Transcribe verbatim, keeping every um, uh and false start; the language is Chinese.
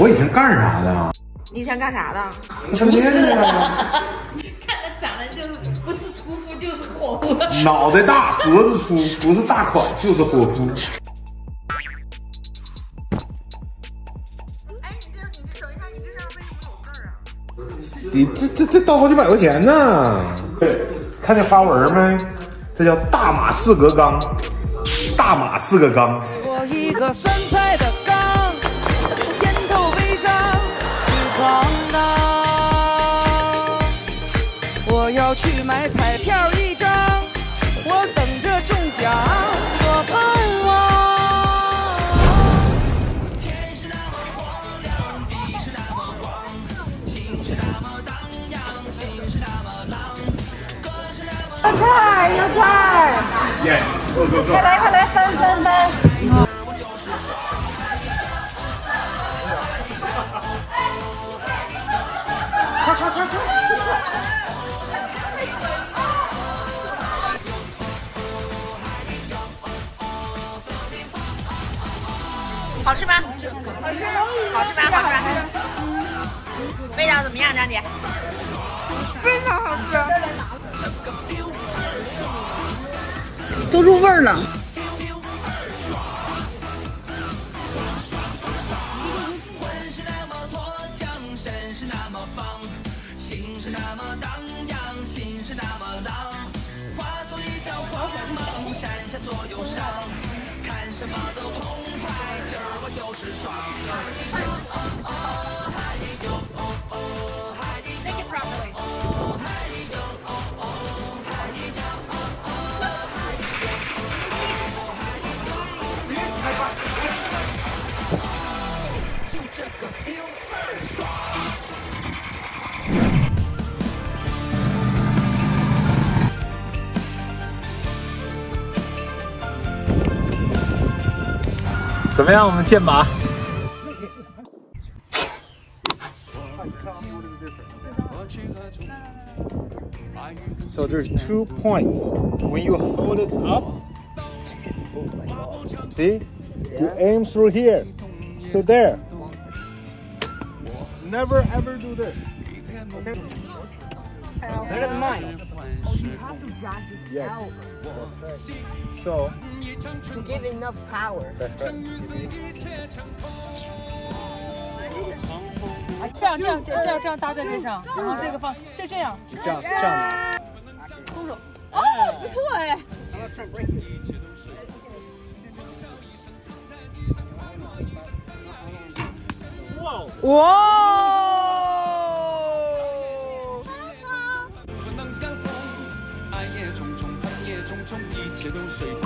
我以前干啥的？你以前干啥的？厨师。看他长得就是不是屠夫就是伙夫。脑袋大，脖子粗，不是大款就是伙夫。哎，你这你这手机上你这上为什么有字儿啊？你这这这刀好几百块钱呢。对，看见花纹没？这叫大马士革钢。大马士革钢。我一个酸菜的钢，烟头微上。 闯荡，我要去买彩票一张，我等着中奖，我盼望。天是那么荒凉，地是那么广，情是那么荡漾，心是那么浪，歌是那么。有菜有菜 ，yes， go go go， 快来快来分分分。 好吃吗？好吃，好吃吧，好吃吧。味道怎么样，张姐？非常好吃，都入味儿了。看什么都痛快，今儿我就是爽。Make it properly。就这个 feel 倍爽。怎么样？我们剑拔。So there's two points. When you hold it up, see, you aim through here to there. Never ever do this. Okay. Better than mine. Oh, you have to drag this yes. out. That's right. So to give enough power. That's right. I can't. 这样这样这样这样搭在身上，然后这个放就这样。这样这样拿。松手。哦，不错哎。哇！ 重重，一切都随风。